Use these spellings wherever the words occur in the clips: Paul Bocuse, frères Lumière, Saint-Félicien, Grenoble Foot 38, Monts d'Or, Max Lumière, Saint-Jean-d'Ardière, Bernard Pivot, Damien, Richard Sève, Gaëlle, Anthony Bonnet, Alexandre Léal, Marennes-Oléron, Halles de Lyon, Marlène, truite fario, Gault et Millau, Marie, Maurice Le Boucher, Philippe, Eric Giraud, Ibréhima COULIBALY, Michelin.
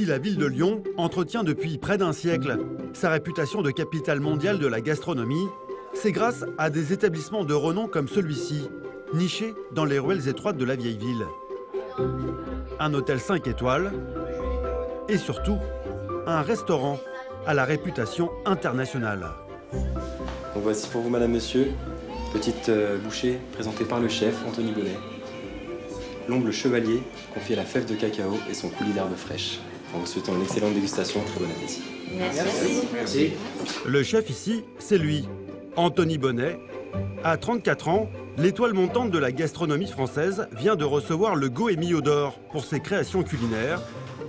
Ainsi, la ville de Lyon entretient depuis près d'un siècle sa réputation de capitale mondiale de la gastronomie. C'est grâce à des établissements de renom comme celui-ci, nichés dans les ruelles étroites de la vieille ville. Un hôtel 5 étoiles et surtout un restaurant à la réputation internationale. Donc voici pour vous, madame, monsieur, petite bouchée présentée par le chef Anthony Bonnet. L'omble chevalier confie à la fève de cacao et son coulis d'herbe fraîche. En vous souhaitant une excellente dégustation, très bon appétit. Merci. Le chef ici, c'est lui, Anthony Bonnet. À 34 ans, l'étoile montante de la gastronomie française vient de recevoir le Gault et Millau d'or pour ses créations culinaires,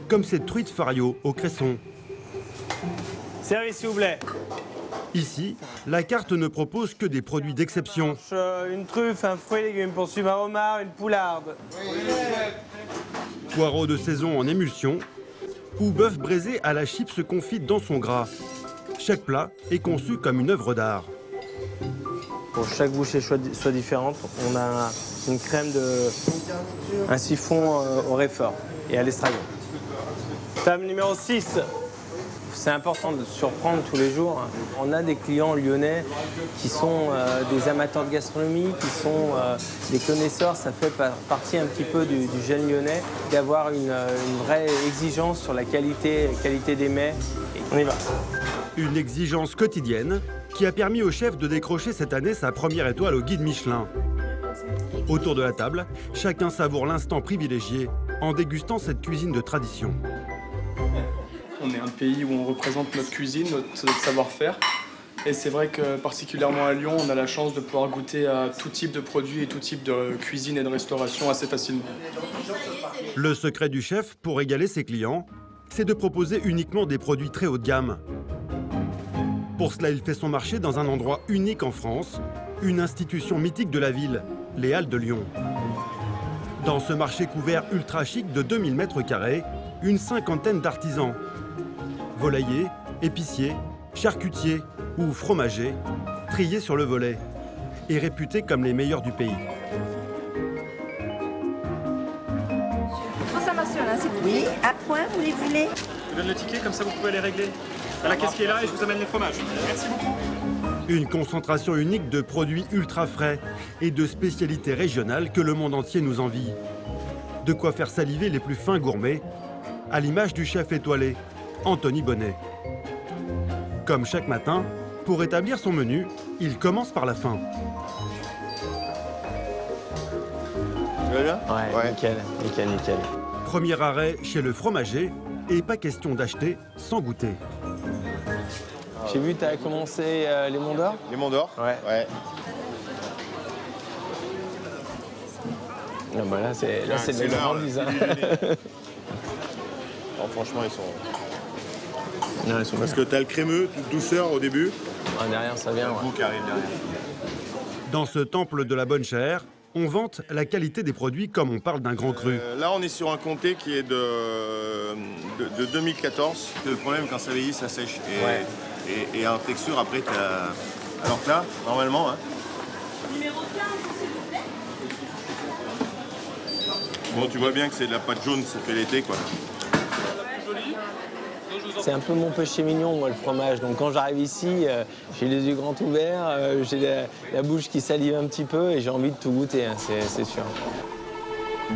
comme cette truite fario au cresson. Service, s'il vous plaît. Ici, la carte ne propose que des produits d'exception. Une truffe, un fruit et légumes, poursuivre un homard, une poularde. Oui. Poireaux de saison en émulsion ou bœuf braisé à la chips confite dans son gras. Chaque plat est conçu comme une œuvre d'art. Pour chaque bouchée soit différente, on a une crème de... un siphon au réfort et à l'estragon. Table numéro 6. C'est important de surprendre tous les jours. On a des clients lyonnais qui sont des amateurs de gastronomie, qui sont des connaisseurs. Ça fait partie un petit peu du jeune lyonnais d'avoir une vraie exigence sur la qualité des mets. Et on y va. Une exigence quotidienne qui a permis au chef de décrocher cette année sa première étoile au guide Michelin. Autour de la table, chacun savoure l'instant privilégié en dégustant cette cuisine de tradition. On est un pays où on représente notre cuisine, notre savoir-faire. Et c'est vrai que particulièrement à Lyon, on a la chance de pouvoir goûter à tout type de produits et tout type de cuisine et de restauration assez facilement. Le secret du chef pour égaler ses clients, c'est de proposer uniquement des produits très haut de gamme. Pour cela, il fait son marché dans un endroit unique en France, une institution mythique de la ville, les Halles de Lyon. Dans ce marché couvert ultra chic de 2000 mètres carrés, une cinquantaine d'artisans. Volaillers, épiciers, charcutiers ou fromagers, triés sur le volet et réputés comme les meilleurs du pays. Transformation, hein, c'est oui, à point, vous les voulez. Je vous donne le ticket, comme ça vous pouvez les régler. À la caisse qui est là et je vous amène les fromages. Merci beaucoup. Une concentration unique de produits ultra frais et de spécialités régionales que le monde entier nous envie. De quoi faire saliver les plus fins gourmets, à l'image du chef étoilé, Anthony Bonnet. Comme chaque matin, pour établir son menu, il commence par la fin. Ouais, nickel. Premier arrêt chez le fromager, et pas question d'acheter sans goûter. J'ai vu, tu as commencé les Monts d'Or. Les Monts d'Or, ouais. Non, bah là, c'est des grandises. Franchement, ils sont... Non, ils sont parce bien. Que tu as le crémeux, toute douceur au début. Ah, derrière, ça vient. Ouais. Qui arrive derrière. Dans ce temple de la bonne chère, on vante la qualité des produits comme on parle d'un grand cru. Là, on est sur un comté qui est de 2014. Le problème, quand ça vieillit, ça sèche. Et en texture, après, t'as... Alors que là, normalement... Hein... Numéro 15, s'il vous plaît. Bon, tu vois bien que c'est de la pâte jaune, ça fait l'été, quoi. C'est un peu mon péché mignon, moi, le fromage. Donc quand j'arrive ici, j'ai les yeux grands ouverts, j'ai la bouche qui salive un petit peu et j'ai envie de tout goûter, hein, c'est sûr.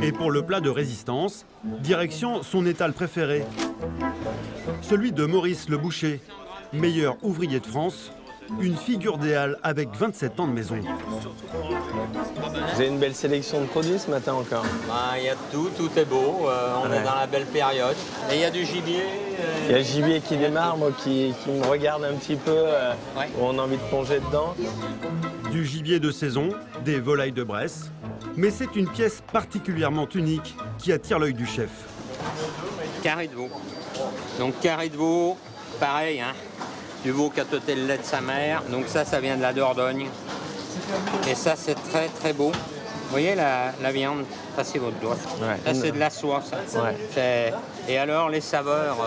Et pour le plat de résistance, direction son étal préféré. Celui de Maurice Le Boucher, meilleur ouvrier de France, une figure des Halles avec 27 ans de maison. Vous avez une belle sélection de produits ce matin encore. Il y a tout est beau, on est dans la belle période. Et il y a du gibier. Il y a le gibier qui démarre, moi qui me regarde un petit peu, où on a envie de plonger dedans. Du gibier de saison, des volailles de Bresse, mais c'est une pièce particulièrement unique qui attire l'œil du chef. Carré de veau. Donc carré de veau, pareil, hein. Du veau qui a tôté le lait de sa mère, donc ça vient de la Dordogne. Et ça, c'est très très beau. Vous voyez la viande, ça c'est votre doigt. Ouais. Là, c'est de la soie, ça. Ouais. Et alors, les saveurs...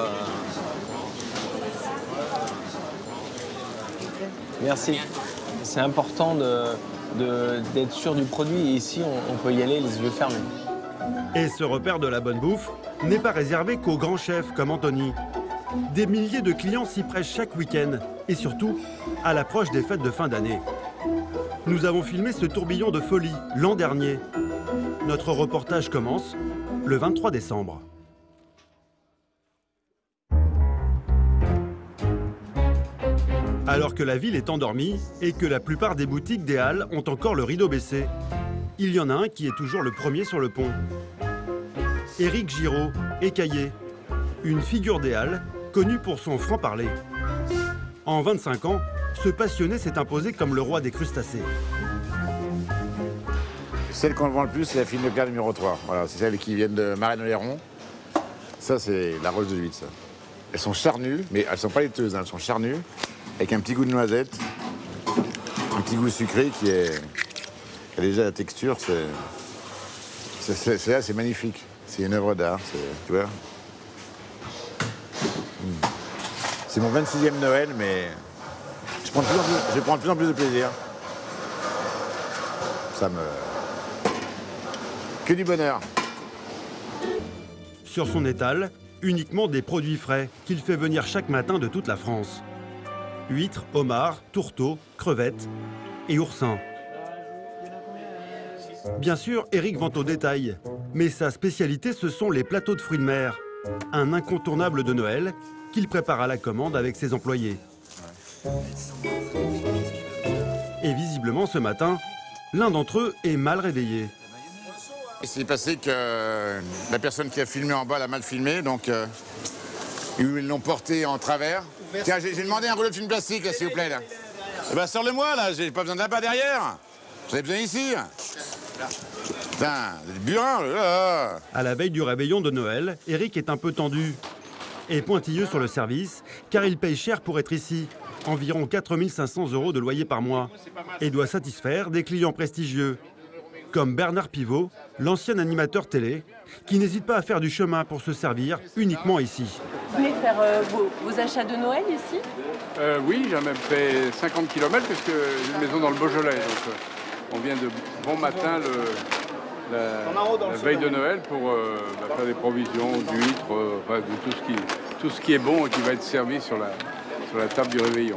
Merci. C'est important d'être sûr du produit. Et ici, on peut y aller les yeux fermés. Et ce repère de la bonne bouffe n'est pas réservé qu'aux grands chefs comme Anthony. Des milliers de clients s'y pressent chaque week-end et surtout à l'approche des fêtes de fin d'année. Nous avons filmé ce tourbillon de folie l'an dernier. Notre reportage commence le 23 décembre. Alors que la ville est endormie et que la plupart des boutiques des Halles ont encore le rideau baissé, il y en a un qui est toujours le premier sur le pont. Eric Giraud, écaillé, une figure des Halles connue pour son franc-parler. En 25 ans, ce passionné s'est imposé comme le roi des crustacés. Celle qu'on vend le plus, c'est la fine de pierre numéro 3. Voilà, c'est celle qui vient de Marennes-Oléron. Ça, c'est la roche de l'huile, ça. Elles sont charnues, mais elles ne sont pas laiteuses, hein, elles sont charnues, avec un petit goût de noisette, un petit goût sucré qui est... Et déjà la texture, c'est magnifique. C'est une œuvre d'art, tu vois. C'est mon 26e Noël, mais je prends de plus en plus de plaisir. Ça me... Que du bonheur. Sur son étal, uniquement des produits frais qu'il fait venir chaque matin de toute la France. Huîtres, homards, tourteaux, crevettes et oursins. Bien sûr, Eric vend au détail, mais sa spécialité, ce sont les plateaux de fruits de mer. Un incontournable de Noël qu'il prépare à la commande avec ses employés. Et visiblement, ce matin, l'un d'entre eux est mal réveillé. Il s'est passé que la personne qui a filmé en bas l'a mal filmé, donc ils l'ont porté en travers. Tiens, j'ai demandé un rouleau de film plastique, s'il vous plaît. Là. Eh ben, sors-le-moi, là, j'ai pas besoin de là-bas derrière. J'en ai besoin ici. Putain, le burin, là. À la veille du réveillon de Noël, Eric est un peu tendu et pointilleux sur le service, car il paye cher pour être ici, environ 4 500 € de loyer par mois, et doit satisfaire des clients prestigieux, comme Bernard Pivot, l'ancien animateur télé, qui n'hésite pas à faire du chemin pour se servir uniquement ici. Vous venez faire vos achats de Noël ici? Oui, j'ai même fait 50 km, puisque j'ai une maison dans le Beaujolais. Donc, on vient de bon matin, la veille de Noël, pour faire des provisions d'huîtres, de tout ce qui est bon et qui va être servi sur la table du réveillon.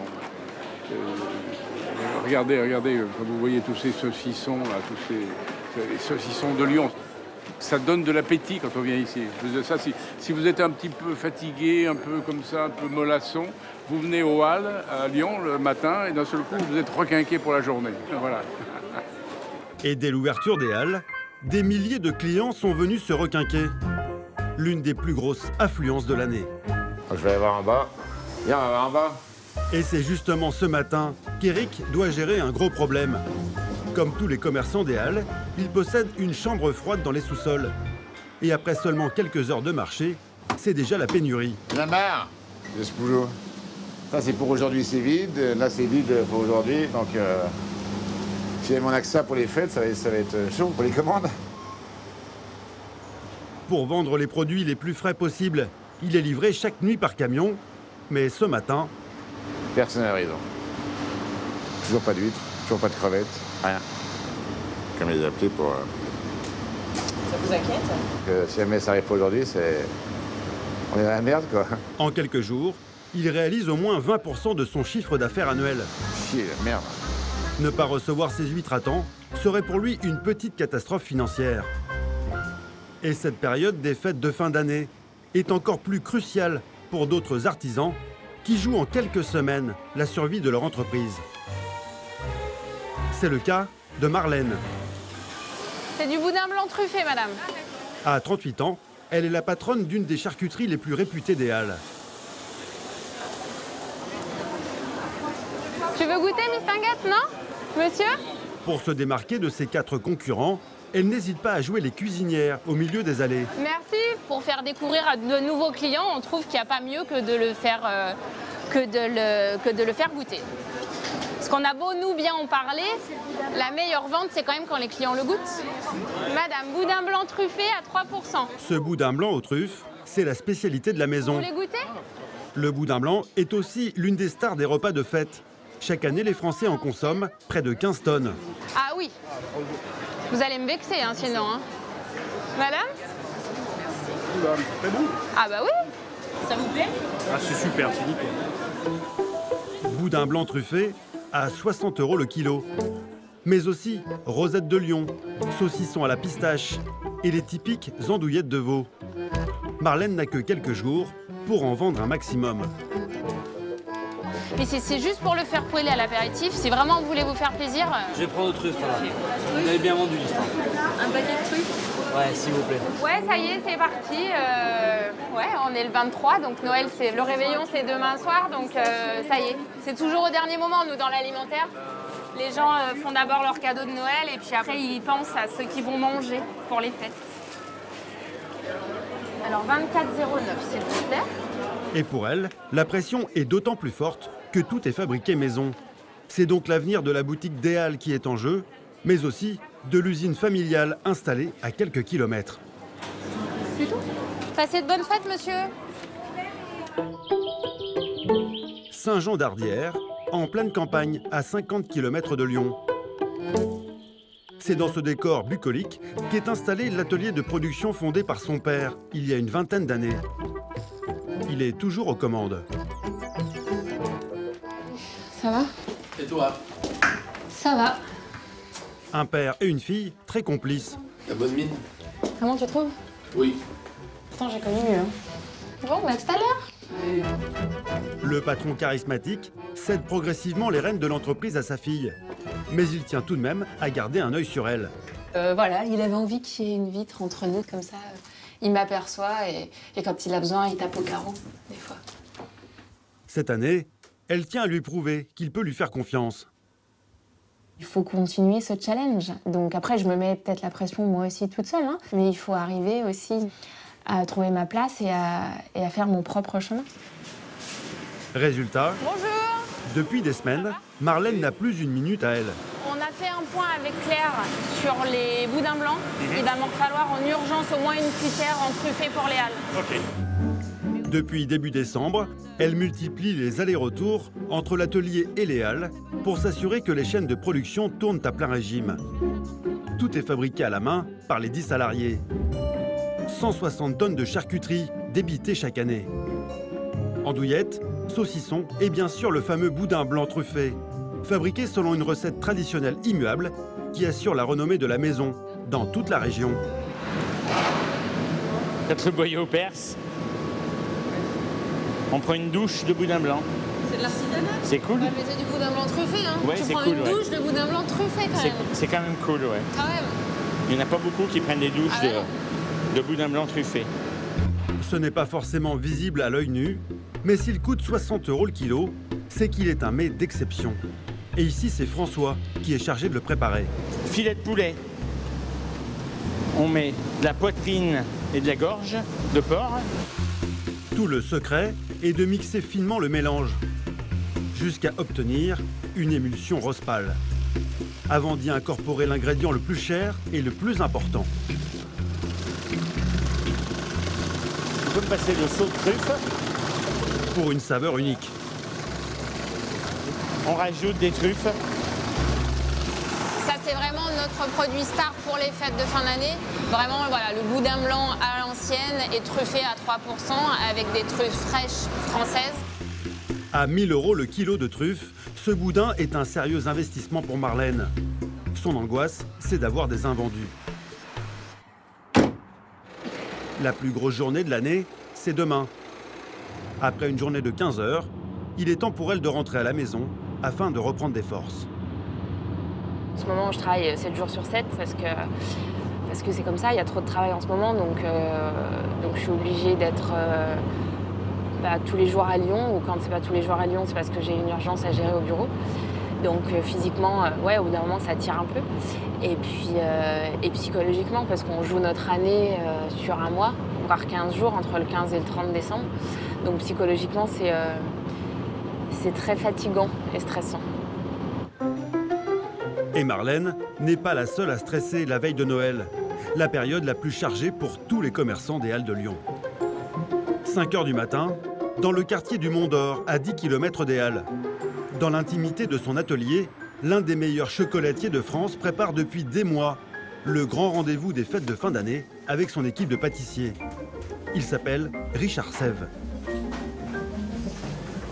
Regardez, quand vous voyez tous ces saucissons, là, tous ces saucissons de Lyon, ça donne de l'appétit quand on vient ici. En plus de ça, si vous êtes un petit peu fatigué, un peu comme ça, un peu mollasson, vous venez aux Halles, à Lyon, le matin, et d'un seul coup, vous êtes requinqué pour la journée. Voilà. Et dès l'ouverture des Halles, des milliers de clients sont venus se requinquer. L'une des plus grosses affluences de l'année. Je vais aller voir en bas. Viens, on va voir en bas. Et c'est justement ce matin qu'Eric doit gérer un gros problème. Comme tous les commerçants des Halles, il possède une chambre froide dans les sous-sols. Et après seulement quelques heures de marché, c'est déjà la pénurie. La marre. Ça, c'est pour aujourd'hui, c'est vide. Là, c'est vide pour aujourd'hui, donc... Si j'avais mon AXA pour les fêtes, ça va être chaud pour les commandes. Pour vendre les produits les plus frais possibles, il est livré chaque nuit par camion. Mais ce matin... Personne n'arrive. Toujours pas d'huîtres, toujours pas de crevettes, rien. Comme ils appelaient pour... Ça vous inquiète? Si jamais ça arrive pas aujourd'hui, on est dans la merde, quoi. En quelques jours, il réalise au moins 20% de son chiffre d'affaires annuel. Chier, la merde. Ne pas recevoir ses huîtres à temps serait pour lui une petite catastrophe financière. Et cette période des fêtes de fin d'année est encore plus cruciale pour d'autres artisans qui jouent en quelques semaines la survie de leur entreprise. C'est le cas de Marlène. C'est du boudin blanc truffé, madame. À 38 ans, elle est la patronne d'une des charcuteries les plus réputées des Halles. Tu veux goûter, Miss Tinguette, non ? Monsieur ? Pour se démarquer de ses 4 concurrents, elle n'hésite pas à jouer les cuisinières au milieu des allées. Merci. Pour faire découvrir à de nouveaux clients, on trouve qu'il n'y a pas mieux que de le faire goûter. Parce qu'on a beau nous bien en parler, la meilleure vente, c'est quand même quand les clients le goûtent. Madame, boudin blanc truffé à 3%. Ce boudin blanc aux truffes, c'est la spécialité de la maison. Vous voulez goûter ? Le boudin blanc est aussi l'une des stars des repas de fête. Chaque année, les Français en consomment près de 15 tonnes. Ah oui. Vous allez me vexer, hein, sinon. Hein. Madame? Merci. C'est bon. Ah bah oui. Ça vous plaît? Ah c'est super, c'est nickel. Boudin blanc truffé à 60 € le kilo. Mais aussi rosettes de lion, saucissons à la pistache et les typiques andouillettes de veau. Marlène n'a que quelques jours pour en vendre un maximum. Mais c'est juste pour le faire poêler à l'apéritif, si vraiment vous voulez vous faire plaisir. Je vais prendre le truffes, voilà. Vous avez bien vendu l'histoire. Un paquet de truffes? Ouais, s'il vous plaît. Ouais, ça y est, c'est parti. Ouais, on est le 23, donc Noël, c'est le réveillon, c'est demain soir, donc ça y est. C'est toujours au dernier moment, nous, dans l'alimentaire. Les gens font d'abord leurs cadeaux de Noël et puis après, ils pensent à ceux qui vont manger pour les fêtes. Alors, 24,09 s'il vous plaît. Et pour elle, la pression est d'autant plus forte que tout est fabriqué maison. C'est donc l'avenir de la boutique des Halles qui est en jeu, mais aussi de l'usine familiale installée à quelques kilomètres. C'est tout. Passez de bonnes fêtes, monsieur. Saint-Jean-d'Ardière, en pleine campagne, à 50 km de Lyon. C'est dans ce décor bucolique qu'est installé l'atelier de production fondé par son père, il y a une vingtaine d'années. Il est toujours aux commandes. Ça va? Et toi? Ça va. Un père et une fille très complices. La bonne mine. Comment tu trouves? Oui. Pourtant j'ai connu mieux. Hein. Bon, bah tout à l'heure. Le patron charismatique cède progressivement les rênes de l'entreprise à sa fille. Mais il tient tout de même à garder un œil sur elle. Voilà, il avait envie qu'il y ait une vitre entre nous comme ça. Il m'aperçoit et quand il a besoin, il tape au carreau, des fois. Cette année, elle tient à lui prouver qu'il peut lui faire confiance. Il faut continuer ce challenge. Donc après, je me mets peut-être la pression moi aussi toute seule, hein, mais il faut arriver aussi à trouver ma place et à faire mon propre chemin. Résultat, bonjour. Depuis des semaines, Marlène n'a plus une minute à elle. On a fait un point avec Claire sur les boudins blancs. Il va m'en falloir en urgence au moins une cuillère en truffée pour les Halles. Okay. Depuis début décembre, elle multiplie les allers-retours entre l'atelier et les Halles pour s'assurer que les chaînes de production tournent à plein régime. Tout est fabriqué à la main par les 10 salariés. 160 tonnes de charcuterie débitées chaque année. Andouillettes, saucissons et bien sûr le fameux boudin blanc truffé. Fabriqué selon une recette traditionnelle immuable qui assure la renommée de la maison dans toute la région. Peut-être le boyau perse. On prend une douche de boudin blanc. C'est de l'artisanat. C'est cool. Ouais, mais c'est du boudin blanc truffé, hein. Ouais, tu prends cool, une douche de boudin blanc truffé quand même. C'est quand même cool, ouais. Quand même. Il n'y en a pas beaucoup qui prennent des douches de boudin blanc truffé. Ce n'est pas forcément visible à l'œil nu, mais s'il coûte 60 € le kilo, c'est qu'il est un mets d'exception. Et ici, c'est François qui est chargé de le préparer. Filet de poulet. On met de la poitrine et de la gorge de porc. Tout le secret est de mixer finement le mélange, jusqu'à obtenir une émulsion rose pâle. Avant d'y incorporer l'ingrédient le plus cher et le plus important. On peut passer le saut de truffe. Pour une saveur unique. On rajoute des truffes. Ça, c'est vraiment notre produit star pour les fêtes de fin d'année. Vraiment, voilà, le boudin blanc à l'ancienne est truffé à 3% avec des truffes fraîches françaises. À 1000 € le kilo de truffes, ce boudin est un sérieux investissement pour Marlène. Son angoisse, c'est d'avoir des invendus. La plus grosse journée de l'année, c'est demain. Après une journée de 15 heures, il est temps pour elle de rentrer à la maison afin de reprendre des forces. En ce moment, je travaille 7 jours sur 7 parce que c'est comme ça, il y a trop de travail en ce moment. Donc je suis obligée d'être tous les jours à Lyon. Ou quand c'est pas tous les jours à Lyon, c'est parce que j'ai une urgence à gérer au bureau. Donc physiquement, ouais, au bout d'un moment, ça tire un peu. Et psychologiquement, parce qu'on joue notre année sur un mois, voire 15 jours, entre le 15 et le 30 décembre. Donc psychologiquement, c'est très fatigant et stressant. Et Marlène n'est pas la seule à stresser la veille de Noël, la période la plus chargée pour tous les commerçants des Halles de Lyon. 5 h du matin, dans le quartier du Mont d'Or, à 10 km des Halles. Dans l'intimité de son atelier, l'un des meilleurs chocolatiers de France prépare depuis des mois le grand rendez-vous des fêtes de fin d'année avec son équipe de pâtissiers. Il s'appelle Richard Sève.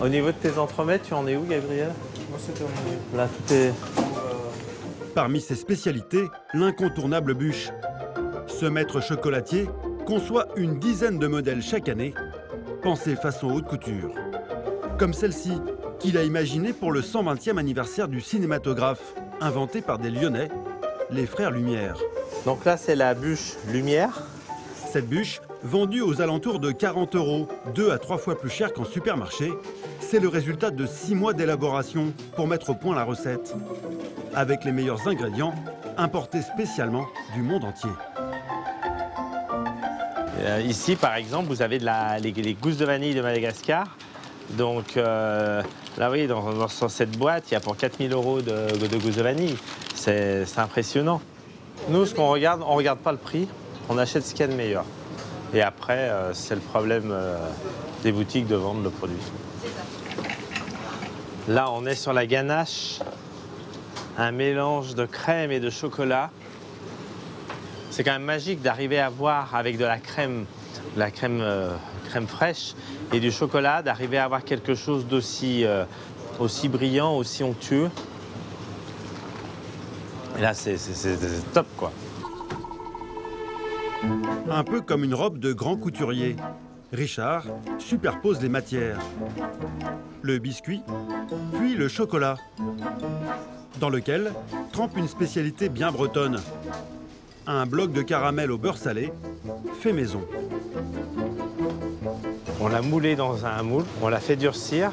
Au niveau de tes entremets, tu en es où, Gabriel? Moi, c'est terminé. Là, tout est... Parmi ses spécialités, l'incontournable bûche. Ce maître chocolatier conçoit une dizaine de modèles chaque année, pensés façon haute couture. Comme celle-ci, qu'il a imaginée pour le 120e anniversaire du cinématographe, inventé par des Lyonnais, les frères Lumière. Donc là, c'est la bûche Lumière. Cette bûche, vendue aux alentours de 40 €, 2 à 3 fois plus cher qu'en supermarché, c'est le résultat de 6 mois d'élaboration pour mettre au point la recette, avec les meilleurs ingrédients importés spécialement du monde entier. Ici, par exemple, vous avez les gousses de vanille de Madagascar. Donc là, vous voyez, dans cette boîte, il y a pour 4 000 € de gousses de vanille. C'est impressionnant. Nous, ce qu'on regarde, on ne regarde pas le prix, on achète ce qu'il y a de meilleur. Et après, c'est le problème des boutiques de vendre le produit. Là, on est sur la ganache, un mélange de crème et de chocolat. C'est quand même magique d'arriver à voir avec de la crème fraîche et du chocolat, d'arriver à avoir quelque chose d'aussi aussi brillant, aussi onctueux. Et là, c'est top, quoi. Un peu comme une robe de grand couturier, Richard superpose les matières. Le biscuit, puis le chocolat, dans lequel trempe une spécialité bien bretonne. Un bloc de caramel au beurre salé, fait maison. On l'a moulé dans un moule, on l'a fait durcir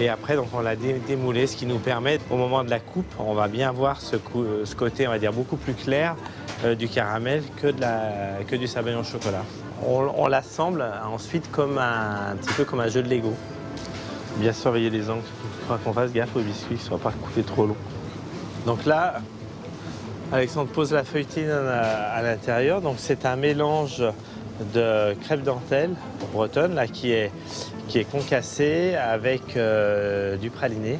et après donc on l'a démoulé, ce qui nous permet au moment de la coupe, on va bien voir ce côté, on va dire, beaucoup plus clair du caramel que du sablon au chocolat. On l'assemble ensuite comme un petit peu comme un jeu de Lego. Bien surveiller les angles, il faudra qu'on fasse gaffe au biscuit, qu'il ne soit pas coupé trop long. Donc là, Alexandre pose la feuilletine à l'intérieur. Donc c'est un mélange de crêpe dentelle bretonne là, qui est concassée avec du praliné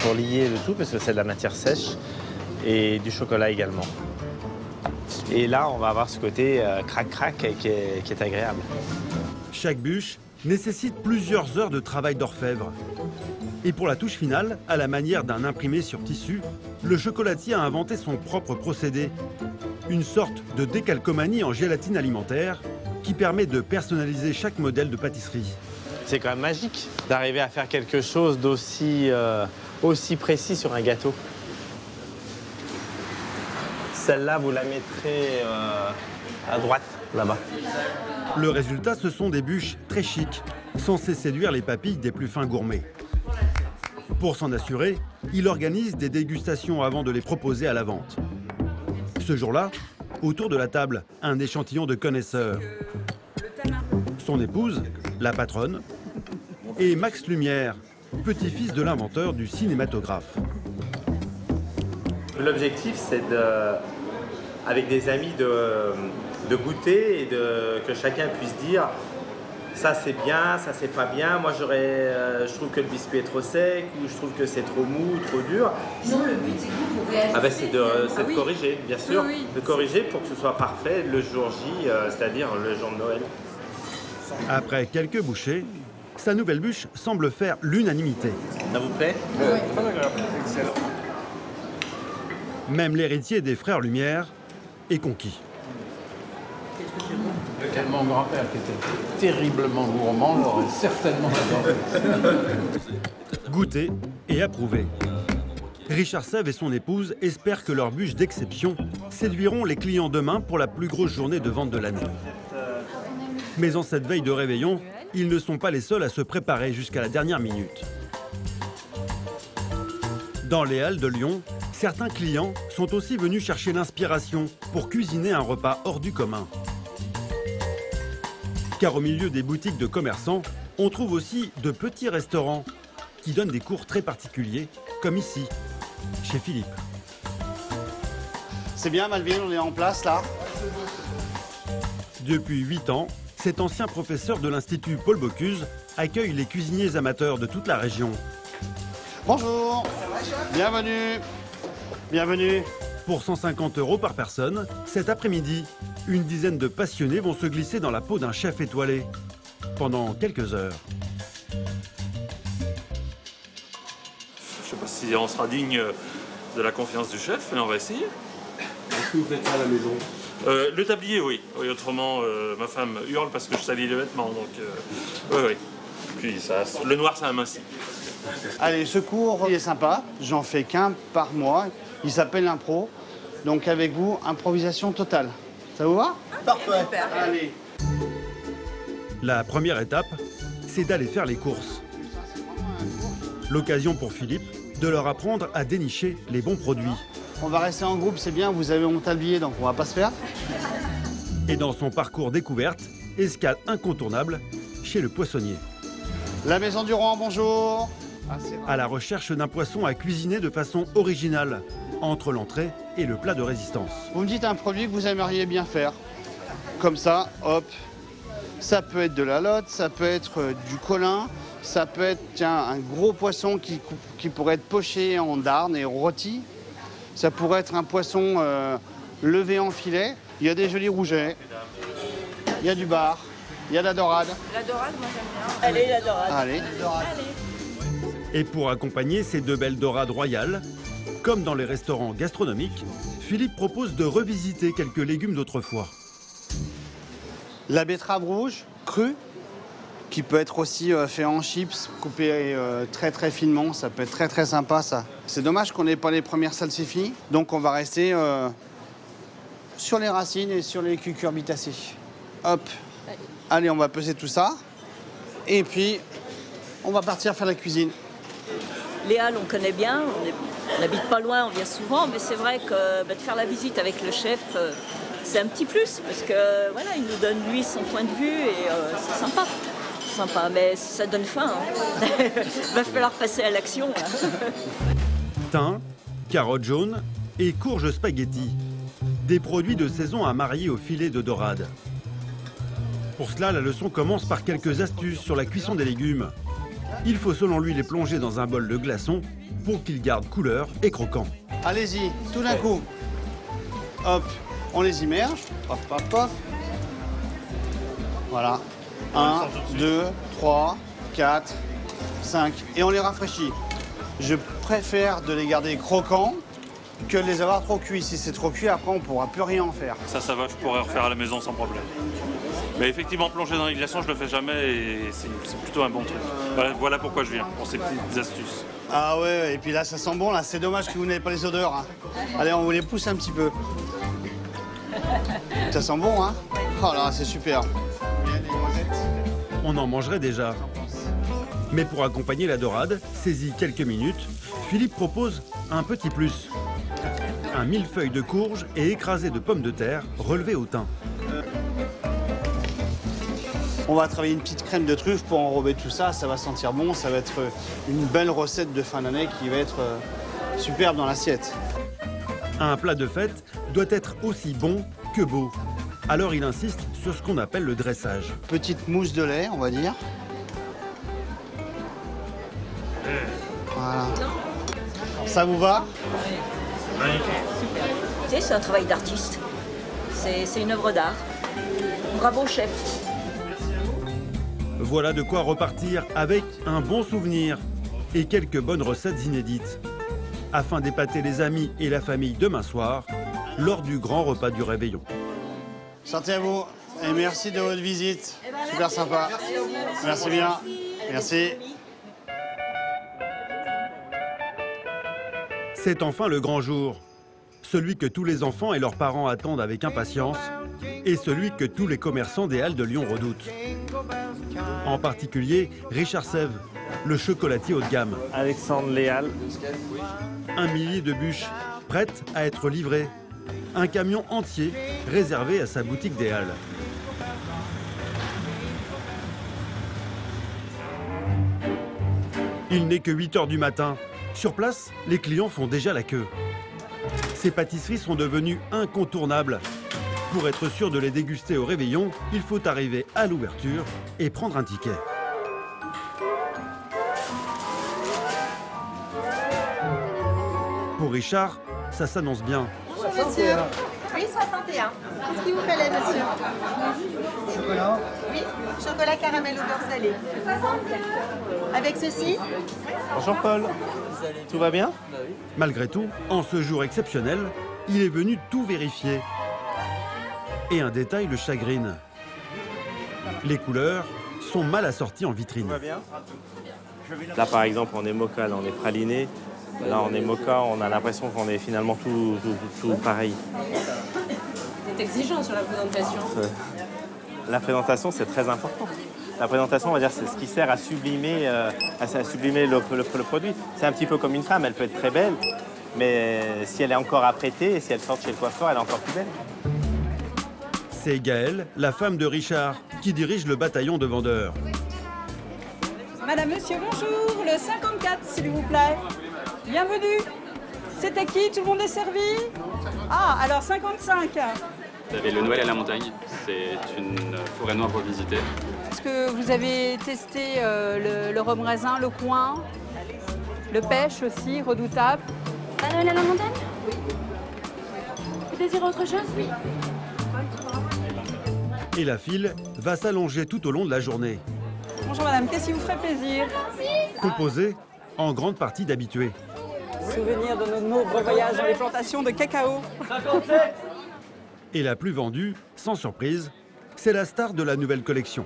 pour lier le tout parce que c'est de la matière sèche et du chocolat également. Et là, on va avoir ce côté crac-crac qui est agréable. Chaque bûche nécessite plusieurs heures de travail d'orfèvre. Et pour la touche finale, à la manière d'un imprimé sur tissu, le chocolatier a inventé son propre procédé. Une sorte de décalcomanie en gélatine alimentaire qui permet de personnaliser chaque modèle de pâtisserie. C'est quand même magique d'arriver à faire quelque chose d'aussi aussi précis sur un gâteau. Celle-là, vous la mettrez à droite, là-bas. Le résultat, ce sont des bûches très chics, censées séduire les papilles des plus fins gourmets. Pour s'en assurer, il organise des dégustations avant de les proposer à la vente. Ce jour-là, autour de la table, un échantillon de connaisseurs. Son épouse, la patronne, et Max Lumière, petit-fils de l'inventeur du cinématographe. L'objectif, c'est avec des amis de goûter et que chacun puisse dire ça c'est bien, ça c'est pas bien, moi je trouve que le biscuit est trop sec ou je trouve que c'est trop mou, trop dur. Non, le but c'est que vous pouvez ajouter... Ah ben c'est de corriger, bien sûr, oui, oui. De corriger pour que ce soit parfait le jour J, c'est-à-dire le jour de Noël. Après quelques bouchées, sa nouvelle bûche semble faire l'unanimité. Ça vous plaît? Oui. Excellent. Même l'héritier des frères Lumière est conquis. Mon grand-père, qui était terriblement gourmand, l'aurait certainement adoré. Goûté et approuvé. Richard Sève et son épouse espèrent que leurs bûches d'exception séduiront les clients demain pour la plus grosse journée de vente de l'année. Mais en cette veille de réveillon, ils ne sont pas les seuls à se préparer jusqu'à la dernière minute. Dans les Halles de Lyon, certains clients sont aussi venus chercher l'inspiration pour cuisiner un repas hors du commun. Car au milieu des boutiques de commerçants, on trouve aussi de petits restaurants qui donnent des cours très particuliers, comme ici, chez Philippe. C'est bien Malvin, on est en place là. Depuis 8 ans, cet ancien professeur de l'Institut Paul Bocuse accueille les cuisiniers amateurs de toute la région. Bonjour, bienvenue, bienvenue. Pour 150 € par personne, cet après-midi, une dizaine de passionnés vont se glisser dans la peau d'un chef étoilé pendant quelques heures. Je ne sais pas si on sera digne de la confiance du chef, mais on va essayer. Est-ce que vous faites ça à la maison ? Le tablier, oui. Oui, autrement, ma femme hurle parce que je salis les vêtements, donc oui. Puis ça, le noir, ça amincit. Allez, ce cours, il est sympa. J'en fais qu'un par mois. Il s'appelle l'impro. Donc avec vous, improvisation totale. Ça vous va? Parfait. Allez. La première étape, c'est d'aller faire les courses. L'occasion pour Philippe de leur apprendre à dénicher les bons produits. On va rester en groupe, c'est bien, vous avez mon tablier, donc on va pas se faire. Et dans son parcours découverte, escale incontournable chez le poissonnier. La maison du Roi, bonjour. À la recherche d'un poisson à cuisiner de façon originale, entre l'entrée et le plat de résistance. Vous me dites un produit que vous aimeriez bien faire. Comme ça, hop. Ça peut être de la lotte, ça peut être du colin, ça peut être tiens, un gros poisson qui pourrait être poché en darne et rôti. Ça pourrait être un poisson levé en filet. Il y a des jolis rougets, il y a du bar, il y a de la dorade. La dorade, moi j'aime bien. Allez, la dorade. Allez. Allez. Et pour accompagner ces deux belles dorades royales, comme dans les restaurants gastronomiques, Philippe propose de revisiter quelques légumes d'autrefois. La betterave rouge, crue, qui peut être aussi fait en chips, coupé très finement, ça peut être très sympa ça. C'est dommage qu'on n'ait pas les premières salsifis, donc on va rester sur les racines et sur les cucurbitacées. Hop, allez on va peser tout ça, et puis on va partir faire la cuisine. Les Halles on connaît bien, on n'habite pas loin, on vient souvent, mais c'est vrai que de faire la visite avec le chef, c'est un petit plus, parce que voilà, il nous donne lui son point de vue et c'est sympa. Sympa, mais ça donne faim. Hein. Il va falloir passer à l'action. Hein. Thym, carottes jaunes et courges spaghetti. Des produits de saison à marier au filet de dorade. Pour cela, la leçon commence par quelques astuces sur la cuisson des légumes. Il faut selon lui les plonger dans un bol de glaçons pour qu'ils gardent couleur et croquant. Allez-y, tout d'un coup. Hop, on les immerge. Paf, paf, paf. Voilà. 1, 2, 3, 4, 5. Et on les rafraîchit. Je préfère de les garder croquants que de les avoir trop cuits. Si c'est trop cuit, après, on ne pourra plus rien en faire. Ça va, je pourrais refaire à la maison sans problème. Mais effectivement, plonger dans les glaçons, je ne le fais jamais et c'est plutôt un bon truc. Voilà pourquoi je viens, pour ces petites astuces. Ah ouais, et puis là, ça sent bon. Là, c'est dommage que vous n'avez pas les odeurs. Hein. Allez, on vous les pousse un petit peu. Ça sent bon, hein? Oh là, c'est super. On en mangerait déjà. Mais pour accompagner la dorade, saisie quelques minutes, Philippe propose un petit plus. Un millefeuille de courge et écrasé de pommes de terre relevé au thym. On va travailler une petite crème de truffe pour enrober tout ça, ça va sentir bon, ça va être une belle recette de fin d'année qui va être superbe dans l'assiette. Un plat de fête doit être aussi bon que beau. Alors il insiste sur ce qu'on appelle le dressage. Petite mousse de lait, on va dire. Voilà. Ça vous va? Oui. Tu sais, c'est un travail d'artiste. C'est une œuvre d'art. Bravo, chef. Voilà de quoi repartir avec un bon souvenir et quelques bonnes recettes inédites. Afin d'épater les amis et la famille demain soir, lors du grand repas du réveillon. Santé à vous et merci de votre visite. Super sympa. Merci bien. Merci. C'est enfin le grand jour. Celui que tous les enfants et leurs parents attendent avec impatience et celui que tous les commerçants des Halles de Lyon redoutent. En particulier, Richard Sève, le chocolatier haut de gamme. Alexandre Léal. 1 millier de bûches prêtes à être livrées. Un camion entier réservé à sa boutique des Halles. Il n'est que 8 h du matin. Sur place, les clients font déjà la queue. Ces pâtisseries sont devenues incontournables. Pour être sûr de les déguster au réveillon, il faut arriver à l'ouverture et prendre un ticket. Pour Richard, ça s'annonce bien. Bonjour monsieur. Oui, 61. Qu'est-ce qui vous fallait monsieur? Chocolat. Oui, chocolat caramel au beurre salé. 62. Avec ceci? Bonjour Paul. Tout va bien? Malgré tout, en ce jour exceptionnel, il est venu tout vérifier. Et un détail le chagrine. Les couleurs sont mal assorties en vitrine. Tout va bien? Là par exemple, on est mocha, là on est praliné. Là, on est mocha, on a l'impression qu'on est finalement tout pareil. Vous êtes exigeant sur la présentation. La présentation, c'est très important. La présentation, on va dire, c'est ce qui sert à sublimer le produit. C'est un petit peu comme une femme, elle peut être très belle, mais si elle est encore apprêtée, et si elle sort chez le coiffeur, elle est encore plus belle. C'est Gaëlle, la femme de Richard, qui dirige le bataillon de vendeurs. Madame, monsieur, bonjour, le 54, s'il vous plaît. Bienvenue. C'est à qui? Tout le monde est servi? Ah, alors 55. Vous avez le Noël à la montagne. C'est une forêt noire revisitée. Est-ce que vous avez testé le rhum raisin, le coin, le pêche aussi, redoutable? Un Noël à la montagne? Oui. Vous désirez autre chose? Oui. Et la file va s'allonger tout au long de la journée. Bonjour madame, qu'est-ce qui vous ferait plaisir? Composé en grande partie d'habitués. Souvenir de nos nombreux voyages dans les plantations de cacao. Et la plus vendue, sans surprise, c'est la star de la nouvelle collection.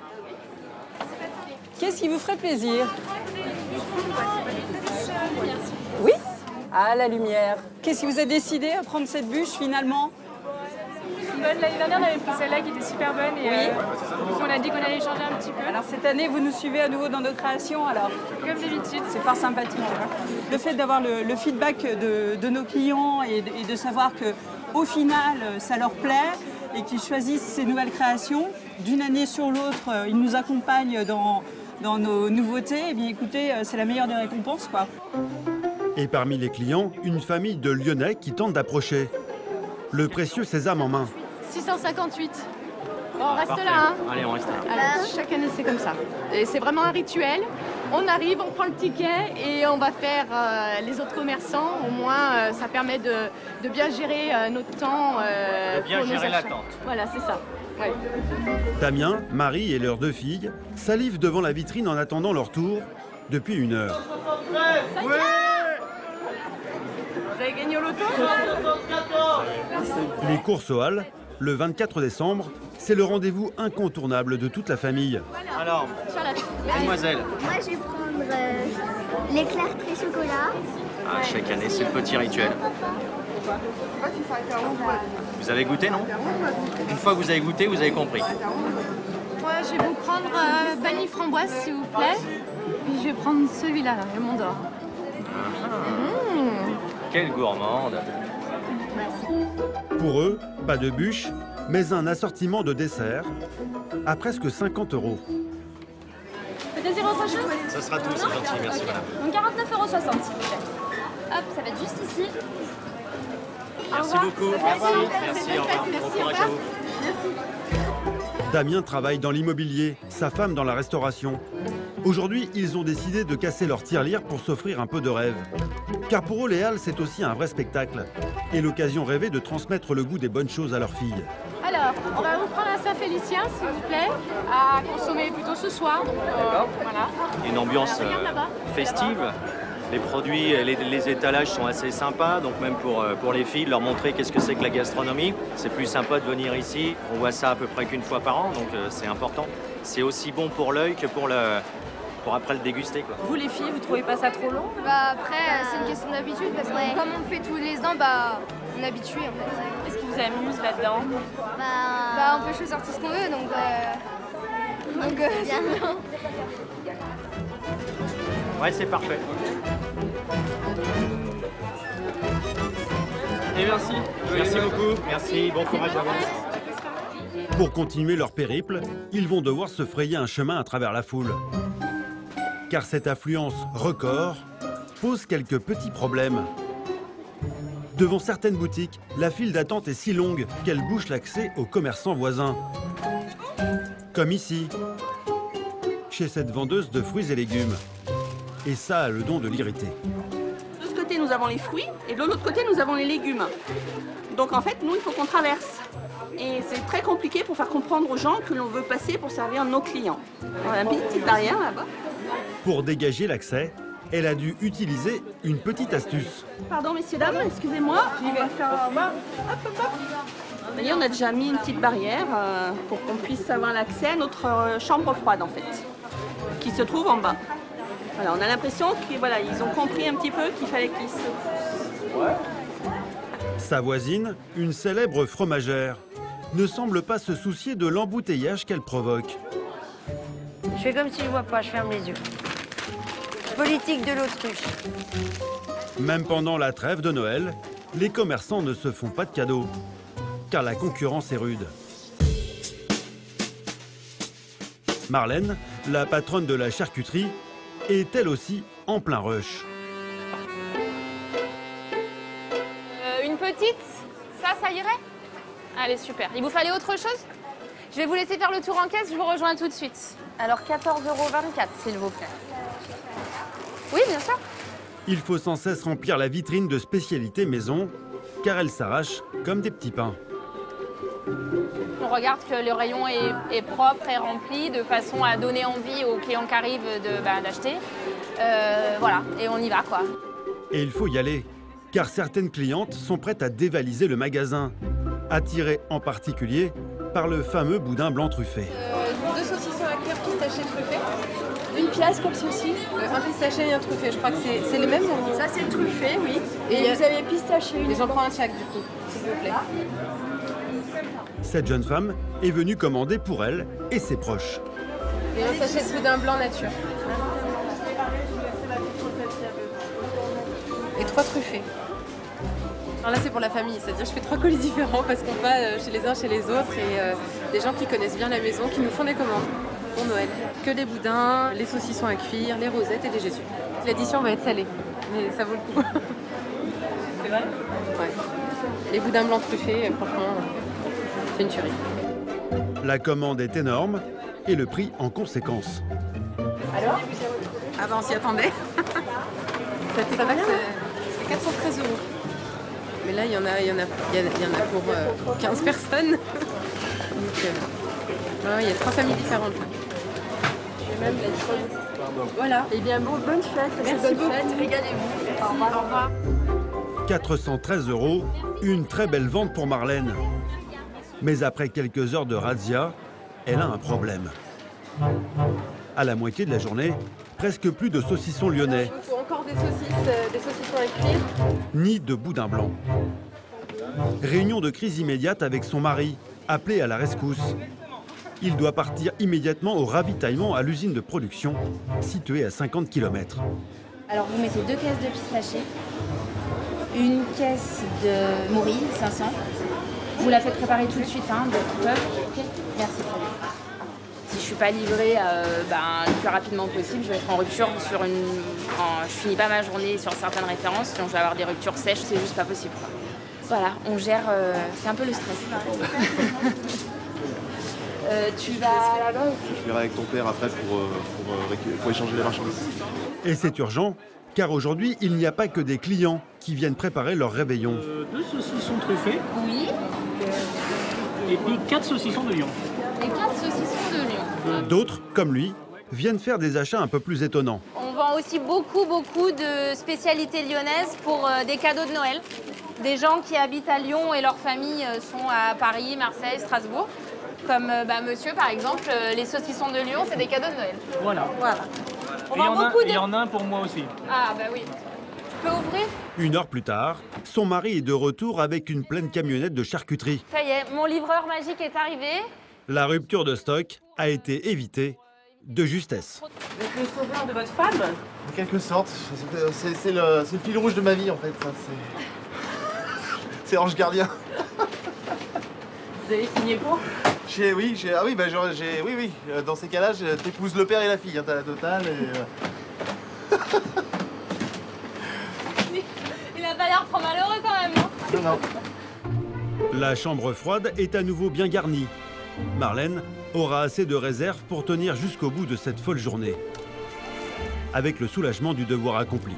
Qu'est-ce qui vous ferait plaisir? Oui? Ah, la lumière. Qu'est-ce qui vous a décidé à prendre cette bûche, finalement? L'année dernière, on avait pris celle-là qui était super bonne et on a dit qu'on allait changer un petit peu. Alors cette année, vous nous suivez à nouveau dans nos créations, alors? Comme d'habitude. C'est fort sympathique. Le fait d'avoir le feedback de nos clients et de savoir qu'au final, ça leur plaît et qu'ils choisissent ces nouvelles créations, d'une année sur l'autre, ils nous accompagnent dans nos nouveautés, et bien écoutez, c'est la meilleure des récompenses, quoi. Et parmi les clients, une famille de Lyonnais qui tente d'approcher. Le précieux sésame en main. 658. Bon, on reste là, hein? Allez, on reste là. Alors, chaque année, c'est comme ça. Et c'est vraiment un rituel. On arrive, on prend le ticket et on va faire les autres commerçants. Au moins, ça permet de bien gérer notre temps. De bien gérer l'attente. Voilà, c'est ça. Ouais. Damien, Marie et leurs deux filles salivent devant la vitrine en attendant leur tour depuis une heure. Oui. Vous avez gagné au loto? Les courses aux Halles, le 24 décembre, c'est le rendez-vous incontournable de toute la famille. Voilà. Alors, mademoiselle. Moi, je vais prendre l'éclair et chocolat. Ah, chaque année, c'est le petit rituel. Vous avez goûté, non? Une fois que vous avez goûté, vous avez compris. Moi, je vais vous prendre vanille framboise, s'il vous plaît. Puis je vais prendre celui-là, le Monts d'Or. Quelle gourmande! Pour eux, pas de bûche, mais un assortiment de desserts à presque 50 €. Vous désirez autre chose? Ça sera tout, c'est gentil, merci madame. Donc 49,60 €, s'il vous plaît. Hop, ça va être juste ici. Merci beaucoup. Merci, au revoir. Bon courage à vous. Merci. Damien travaille dans l'immobilier, sa femme dans la restauration. Aujourd'hui, ils ont décidé de casser leur tirelire pour s'offrir un peu de rêve. Car pour eux, les Halles, c'est aussi un vrai spectacle. Et l'occasion rêvée de transmettre le goût des bonnes choses à leurs filles. Alors, on va vous prendre un Saint-Félicien, s'il vous plaît, à consommer plutôt ce soir. D'accord. Voilà. Une ambiance festive. Les produits, les étalages sont assez sympas. Donc même pour les filles, leur montrer qu'est-ce que c'est que la gastronomie. C'est plus sympa de venir ici. On voit ça à peu près qu'une fois par an, donc c'est important. C'est aussi bon pour l'œil que pour après le déguster, quoi. Vous les filles, vous trouvez pas ça trop long? Bah après, c'est une question d'habitude parce que comme on le fait tous les ans, bah on est habitué en fait. Qu'est-ce qui vous amuse là-dedans? Bah on peut choisir tout ce qu'on veut, donc bien. Ouais, c'est parfait. Et merci. Merci beaucoup. Merci, bon courage à vous. Pour continuer leur périple, ils vont devoir se frayer un chemin à travers la foule. Car cette affluence record pose quelques petits problèmes. Devant certaines boutiques, la file d'attente est si longue qu'elle bouche l'accès aux commerçants voisins. Comme ici, chez cette vendeuse de fruits et légumes. Et ça a le don de l'irriter. De ce côté, nous avons les fruits et de l'autre côté, nous avons les légumes. Donc en fait, nous, il faut qu'on traverse. Et c'est très compliqué pour faire comprendre aux gens que l'on veut passer pour servir nos clients. On a mis une petite barrière là-bas. Pour dégager l'accès, elle a dû utiliser une petite astuce. Pardon, messieurs, dames, excusez-moi. On va faire hop, hop, hop. Vous voyez, on a déjà mis une petite barrière pour qu'on puisse avoir l'accès à notre chambre froide, en fait, qui se trouve en bas. Voilà, on a l'impression qu'ils ont compris un petit peu qu'il fallait qu'ils se poussent. Ouais. Sa voisine, une célèbre fromagère, ne semble pas se soucier de l'embouteillage qu'elle provoque. Je fais comme si je vois pas, je ferme les yeux. Politique de l'autruche. Même pendant la trêve de Noël, les commerçants ne se font pas de cadeaux, car la concurrence est rude. Marlène, la patronne de la charcuterie, est elle aussi en plein rush. Une petite, ça irait? Allez, super. Il vous fallait autre chose? Je vais vous laisser faire le tour en caisse, je vous rejoins tout de suite. Alors 14,24 €, s'il vous plaît. Oui, bien sûr. Il faut sans cesse remplir la vitrine de spécialités maison, car elle s'arrache comme des petits pains. On regarde que le rayon est propre et rempli de façon à donner envie aux clients qui arrivent d'acheter. Voilà, et on y va, quoi. Et il faut y aller, car certaines clientes sont prêtes à dévaliser le magasin, attirées en particulier par le fameux boudin blanc truffé. 2 saucissons à cuire pistachés truffés, une pièce comme ceci, un pistaché et un truffé. Je crois que c'est les mêmes. Ça, c'est truffé, oui. Et vous avez pistaché. Et j'en prends un chaque, du coup, s'il vous plaît. Cette jeune femme est venue commander pour elle et ses proches. Et un sachet de boudin blanc nature. Et 3 truffés. Alors là, c'est pour la famille, c'est-à-dire je fais 3 colis différents parce qu'on va chez les uns, chez les autres, et des gens qui connaissent bien la maison, qui nous font des commandes pour Noël. Que des boudins, les saucissons à cuire, les rosettes et les jésus. L'édition va être salée, mais ça vaut le coup. C'est vrai? Ouais. Les boudins blancs truffés, franchement... Une tuerie. La commande est énorme et le prix en conséquence. Alors ? Ah ben on s'y attendait. Ça va, c'est 413 €. Mais là, il y en a pour 15 personnes. Donc, il y a 3 familles différentes. J'ai même la chose. Voilà. Eh bien, bonne fête. Merci beaucoup. Régalez-vous. Au revoir. 413 €, une très belle vente pour Marlène. Mais après quelques heures de razzia, elle a un problème. À la moitié de la journée, presque plus de saucissons lyonnais. Encore des saucissons à cuire. Ni de boudin blanc. Réunion de crise immédiate avec son mari, appelé à la rescousse. Il doit partir immédiatement au ravitaillement à l'usine de production, située à 50 km. Alors vous mettez 2 caisses de pistachés, une caisse de mourille, 500. Vous la faites préparer tout de suite, hein, okay. Merci. Si je suis pas livrée le plus rapidement possible, je vais être en rupture sur je finis pas ma journée sur certaines références, sinon je vais avoir des ruptures sèches, c'est juste pas possible. Quoi. Voilà, on gère, c'est un peu le stress. Tu vas là-bas? Je verrai avec ton père après pour échanger les marchandises. Et c'est urgent, car aujourd'hui, il n'y a pas que des clients qui viennent préparer leur réveillon. 2 saucissons truffés. Oui. Et puis 4 saucissons de Lyon. Et 4 saucissons de Lyon. D'autres, comme lui, viennent faire des achats un peu plus étonnants. On vend aussi beaucoup de spécialités lyonnaises pour des cadeaux de Noël. Des gens qui habitent à Lyon et leurs familles sont à Paris, Marseille, Strasbourg. Comme monsieur, par exemple, les saucissons de Lyon, c'est des cadeaux de Noël. Voilà. Il y en a un pour moi aussi. Ah, bah oui. Tu peux ouvrir ? 1 heure plus tard, son mari est de retour avec une pleine camionnette de charcuterie. Ça y est, mon livreur magique est arrivé. La rupture de stock a été évitée de justesse. Donc le sauveur de votre femme ? En quelque sorte. C'est le fil rouge de ma vie, en fait. C'est Ange Gardien. Vous avez signé pour ? Oui, dans ces cas-là, t'épouses le père et la fille, hein, t'as la totale et... Il n'a pas l'air trop malheureux quand même, non? Non. La chambre froide est à nouveau bien garnie. Marlène aura assez de réserve pour tenir jusqu'au bout de cette folle journée, avec le soulagement du devoir accompli.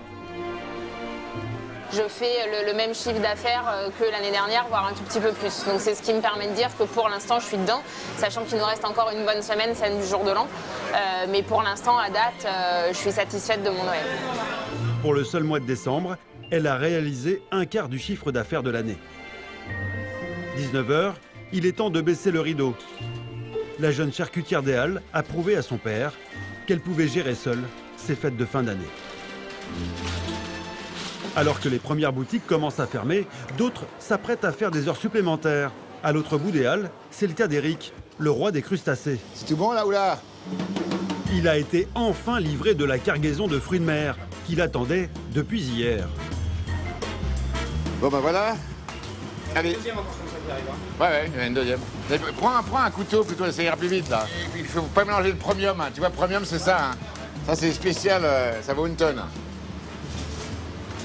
je fais le même chiffre d'affaires que l'année dernière, voire un tout petit peu plus. Donc c'est ce qui me permet de dire que pour l'instant je suis dedans, sachant qu'il nous reste encore une bonne semaine, celle du jour de l'an. Mais pour l'instant, à date, je suis satisfaite de mon Noël. Pour le seul mois de décembre, elle a réalisé un quart du chiffre d'affaires de l'année. 19 h, il est temps de baisser le rideau. La jeune charcutière des Halles a prouvé à son père qu'elle pouvait gérer seule ses fêtes de fin d'année. Alors que les premières boutiques commencent à fermer, d'autres s'apprêtent à faire des heures supplémentaires. À l'autre bout des Halles, c'est le cas d'Eric, le roi des crustacés. C'est tout bon là ou là ? Il a été enfin livré de la cargaison de fruits de mer qu'il attendait depuis hier. Bon ben voilà. Allez. Ouais, il y en a une deuxième. Prends un couteau plutôt, ça ira plus vite là. Il faut pas mélanger le premium, hein. Tu vois, premium c'est ça. Hein. Ça c'est spécial, ça vaut une tonne.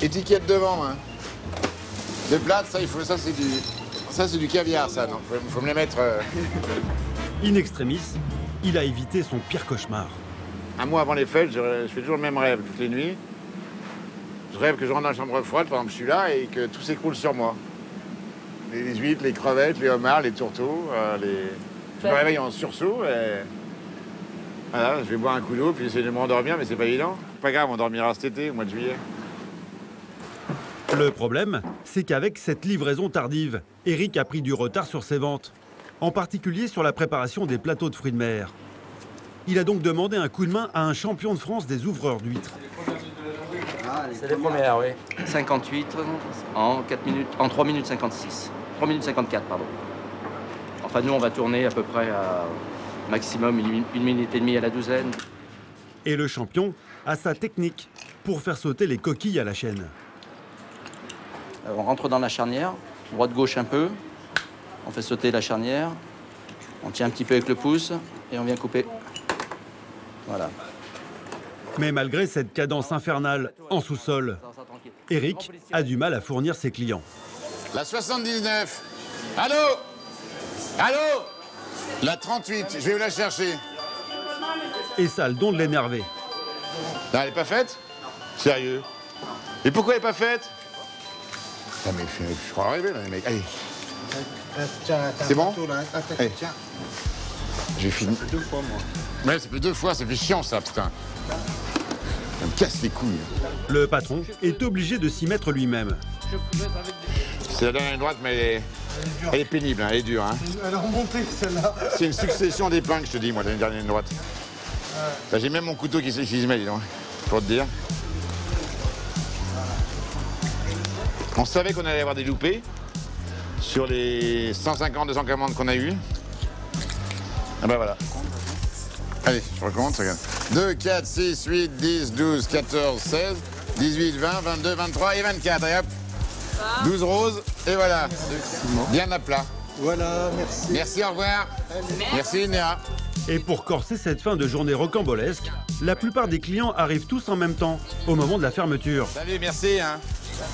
Étiquette devant. Hein. Les plates, ça il faut, ça c'est du caviar ça. Donc faut me les mettre. In extremis, il a évité son pire cauchemar. Un mois avant les fêtes, je fais toujours le même rêve toutes les nuits. Je rêve que je rentre dans la chambre froide pendant que je suis là et que tout s'écroule sur moi. Les huîtres, les crevettes, les homards, les tourteaux, je me réveille en sursaut et voilà, je vais boire un coup d'eau puis essayer de m'endormir, mais c'est pas évident. Pas grave, on dormira cet été, au mois de juillet. Le problème, c'est qu'avec cette livraison tardive, Eric a pris du retard sur ses ventes, en particulier sur la préparation des plateaux de fruits de mer. Il a donc demandé un coup de main à un champion de France des ouvreurs d'huîtres. C'est les premières, oui. 58 en 4 minutes, en 3 minutes 56. 3 minutes 54, pardon. Enfin, nous, on va tourner à peu près à maximum 1 minute et demie à la douzaine. Et le champion a sa technique pour faire sauter les coquilles à la chaîne. On rentre dans la charnière, droite-gauche un peu. On fait sauter la charnière. On tient un petit peu avec le pouce et on vient couper. Voilà. Mais malgré cette cadence infernale en sous-sol, Eric a du mal à fournir ses clients. La 79. Allô? Allô? La 38, je vais vous la chercher. Et ça a le don de l'énerver. Elle n'est pas faite? Sérieux? Et pourquoi elle n'est pas faite? Ah mais je crois arriver là, les mecs. Allez. C'est bon? Allez. J'ai fini. Ça fait 2 fois, moi. Ouais, ça fait 2 fois, ça fait chiant, ça, putain. Ça me casse les couilles. Le patron est obligé de s'y mettre lui-même. C'est la dernière droite, mais elle est pénible, hein, elle est dure. Hein. Elle est remontée, celle-là. C'est une succession d'épingles, je te dis, moi, la dernière droite. Ouais. J'ai même mon couteau qui se met, dis donc, pour te dire. On savait qu'on allait avoir des loupés sur les 150-200 commandes qu'on a eues. Ah ben voilà. Allez, je recompte, regarde. 2, 4, 6, 8, 10, 12, 14, 16, 18, 20, 22, 23 et 24. Et hop, 12 roses, et voilà. Bien à plat. Voilà, merci. Merci, au revoir. Merci, Néa. Et pour corser cette fin de journée rocambolesque, la plupart des clients arrivent tous en même temps, au moment de la fermeture. Salut, merci. Hein.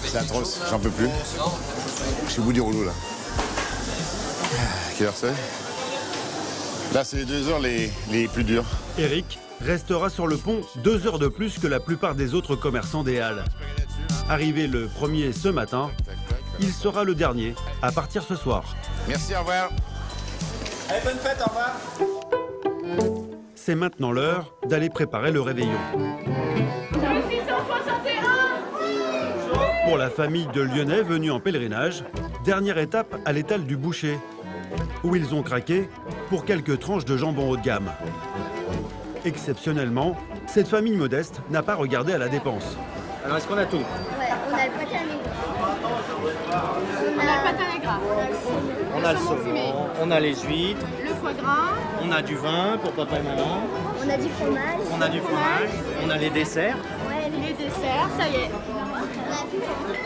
C'est atroce, j'en peux plus. Je suis au bout du rouleau, là. Quelle heure c'est ? Là, c'est les 2 heures les plus dures. Eric restera sur le pont 2 heures de plus que la plupart des autres commerçants des Halles. Arrivé le premier ce matin, il sera le dernier à partir ce soir. Merci, au revoir. Allez, bonne fête, au revoir. C'est maintenant l'heure d'aller préparer le réveillon. Pour la famille de Lyonnais venue en pèlerinage, dernière étape à l'étal du boucher, où ils ont craqué pour quelques tranches de jambon haut de gamme. Exceptionnellement, cette famille modeste n'a pas regardé à la dépense. Alors, est-ce qu'on a tout? Ouais, on a le pâté à On a le pâté à la grappe. On a le saumon, on a les huîtres, le foie gras, on a du vin pour papa et maman, on a du fromage, on a les desserts. Ouais, les desserts, ça y est.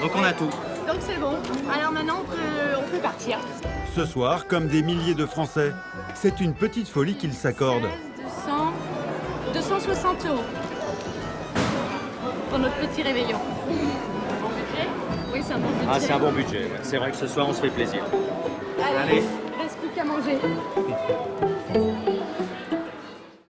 Donc on a tout. Donc c'est bon. Alors maintenant, on peut partir. Ce soir, comme des milliers de Français, c'est une petite folie qu'ils s'accordent. 260 € pour notre petit réveillon. Un bon budget? Oui, c'est un bon budget. Ah, c'est un bon budget. C'est vrai que ce soir, on se fait plaisir. Allez. Reste plus qu'à manger.